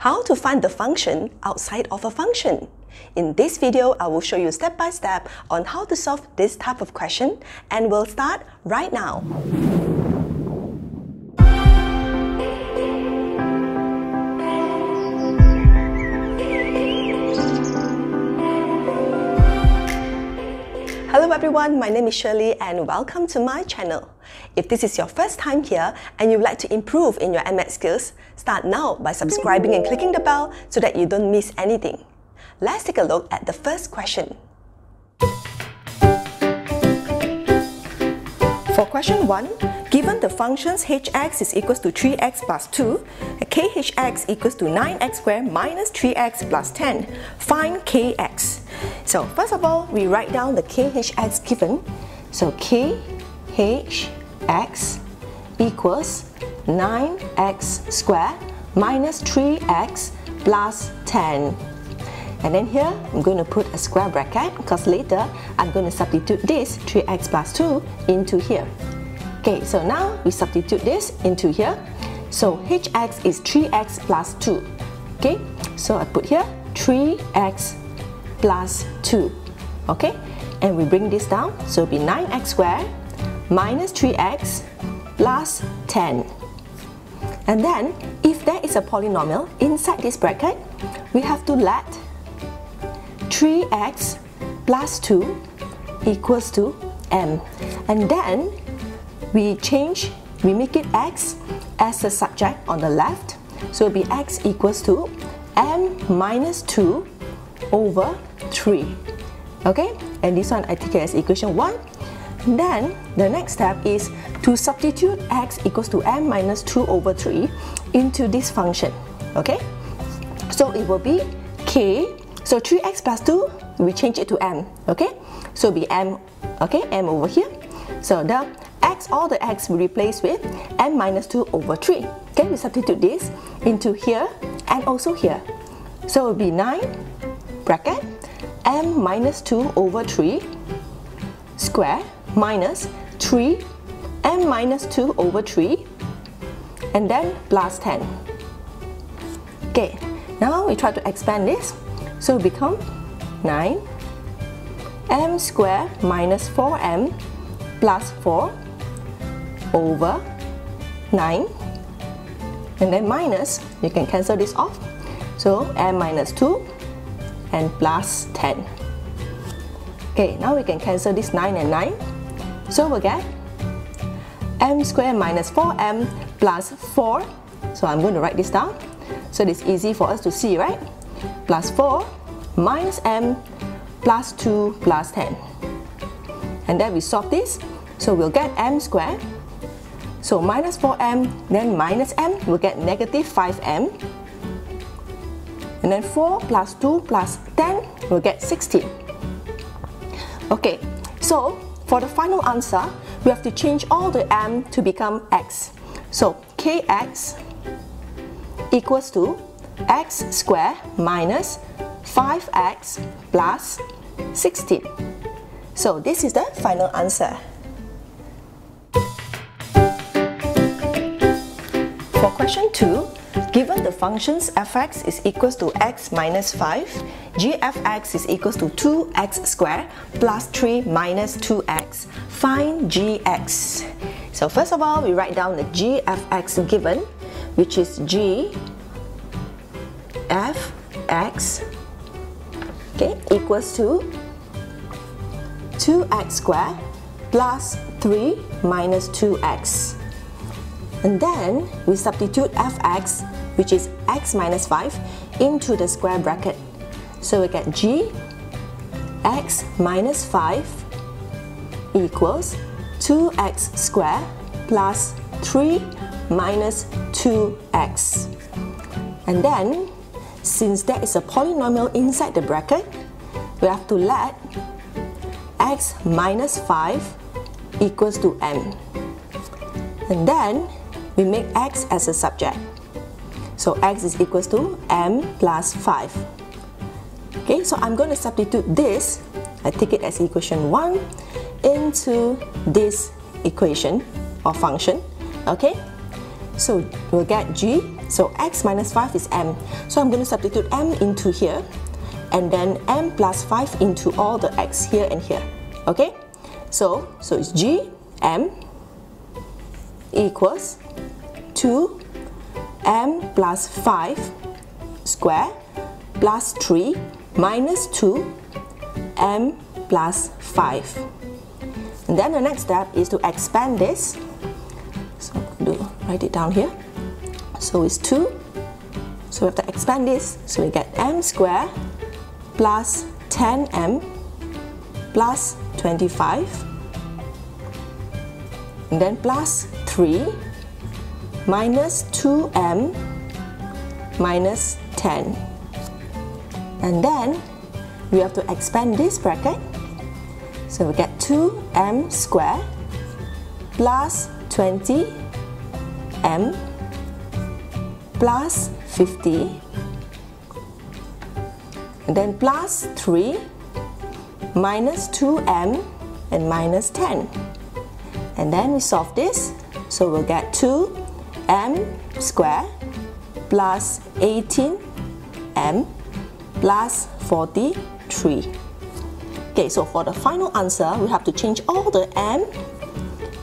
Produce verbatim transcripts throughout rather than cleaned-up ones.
how to find the function outside of a function. In this video, I will show you step by step on how to solve this type of question, and we'll start right now. Hello everyone, my name is Shirley and welcome to my channel. If this is your first time here and you'd like to improve in your M X skills, start now by subscribing and clicking the bell so that you don't miss anything. Let's take a look at the first question. For question one, given the functions hx is equals to three x plus two, khx equals to nine x squared minus three x plus ten, find kx. So first of all, we write down the khx given. So khx equals nine x squared minus three x plus ten. And then here, I'm going to put a square bracket because later, I'm going to substitute this three x plus two into here. Okay, so now we substitute this into here. So hx is three x plus two. Okay, so I put here three x plus two. Okay, and we bring this down. So it'll be nine x squared minus three x plus ten. And then, if there is a polynomial inside this bracket, we have to let three x plus two equals to m, and then we change, we make it x as the subject on the left, so it'll be x equals to m minus two over three. Okay, and this one I take it as equation one. And then the next step is to substitute x equals to m minus two over three into this function. Okay, so it will be k. So three x plus two, we change it to m, okay? So it'll be m, okay, m over here. So the x, all the x we replace with m minus two over three. Okay, we substitute this into here and also here. So it'll be nine bracket m minus two over three square minus three m minus two over three and then plus ten. Okay, now we try to expand this. So it becomes nine m squared minus four m plus four over nine, and then minus, you can cancel this off, so m minus two and plus ten. Okay, now we can cancel this nine and nine, so we'll get m squared minus four m plus four. So I'm going to write this down so it's easy for us to see, right? Plus four minus m plus two plus ten, and then we solve this, so we'll get m squared, so minus four m, then minus m, we'll get negative five m, and then four plus two plus ten, we'll get sixteen. Okay, so for the final answer, we have to change all the m to become x. So kx equals to x squared minus five x plus sixteen. So this is the final answer. For question two, given the functions fx is equals to x minus five, gfx is equals to two x squared plus three minus two x, find gx. So first of all, we write down the gfx given, which is g fx, okay, equals to two x squared plus three minus two x, and then we substitute fx, which is x minus five, into the square bracket, so we get g x minus five equals two x squared plus three minus two x, and then since there is a polynomial inside the bracket, we have to let x minus five equals to m. And then we make x as a subject. So x is equals to m plus five. Okay, so I'm going to substitute this, I take it as equation one, into this equation or function. Okay, so we'll get g So x minus five is m. So I'm going to substitute m into here, and then m plus five into all the x here and here. Okay? So, so it's g m equals two m plus five square plus three minus two m plus five. And then the next step is to expand this. So I'm going to write it down here. So it's two. So we have to expand this. So we get m square plus ten m plus twenty-five. And then plus three minus two m minus ten. And then we have to expand this bracket. So we get two m square plus twenty m plus fifty, and then plus three minus two m and minus ten. And then we solve this, so we'll get two m square plus eighteen m plus forty-three. Okay, so for the final answer, we have to change all the m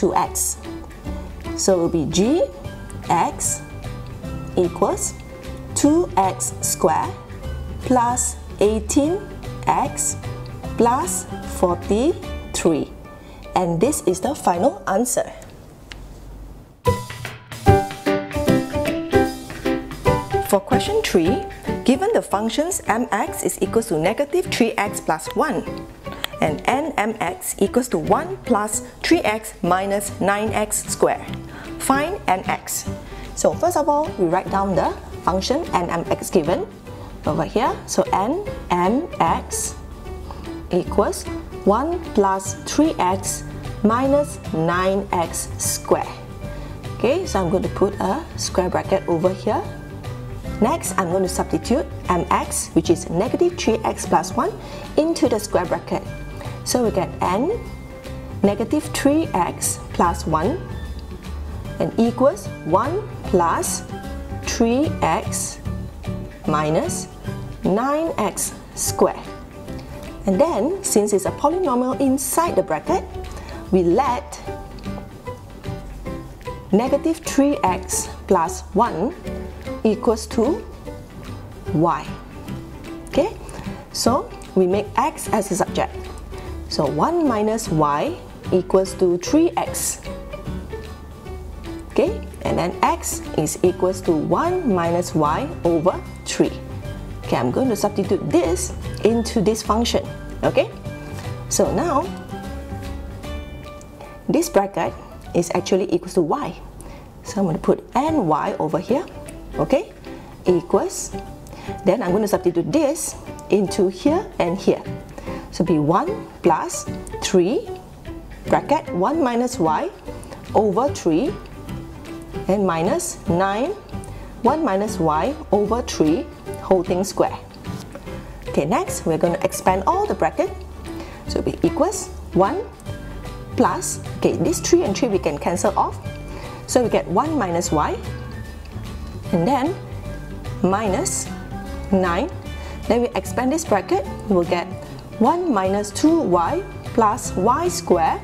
to x. So it will be g x equals two x square plus eighteen x plus forty-three. And this is the final answer. For question three, given the functions mx is equal to negative three x plus one and nmx equals to one plus three x minus nine x squared, find nx. So first of all, we write down the function nmx given over here. So nmx equals one plus three x minus nine x squared. Okay, so I'm going to put a square bracket over here. Next, I'm going to substitute mx, which is negative three x plus one, into the square bracket. So we get n negative three x plus one and equals one plus three x minus nine x squared. And then, since it's a polynomial inside the bracket, we let negative three x plus one equals to y. Okay, so we make x as a subject. So one minus y equals to three x. Okay, and then x is equals to one minus y over three. Okay, I'm going to substitute this into this function. Okay, so now this bracket is actually equals to y. So I'm going to put ny over here. Okay, equals. Then I'm going to substitute this into here and here. So be one plus three bracket one minus y over three. And minus nine, one minus y over three, whole thing square. Okay, next we're going to expand all the bracket. So it equals one plus, okay, this three and three we can cancel off. So we get one minus y, and then minus nine. Then we expand this bracket, we will get one minus two y plus y squared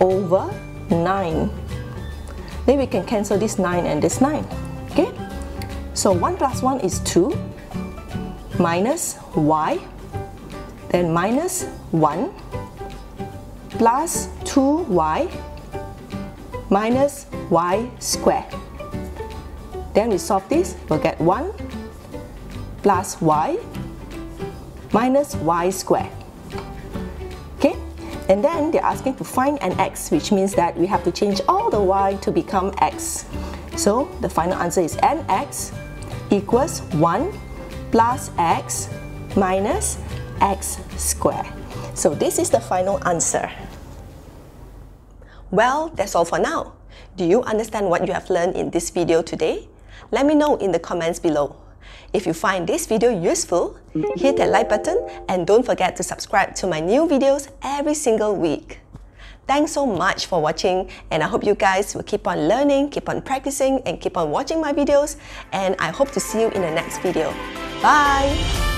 over nine. Then we can cancel this nine and this nine. Okay, so one plus one is two minus y, then minus one plus two y minus y squared. Then we solve this, we'll get one plus y minus y squared. And then they're asking to find an x, which means that we have to change all the y to become x. So the final answer is nx equals one plus x minus x squared. So this is the final answer. Well, that's all for now. Do you understand what you have learned in this video today? Let me know in the comments below. If you find this video useful, hit that like button and don't forget to subscribe to my new videos every single week. Thanks so much for watching, and I hope you guys will keep on learning, keep on practicing, and keep on watching my videos, and I hope to see you in the next video. Bye!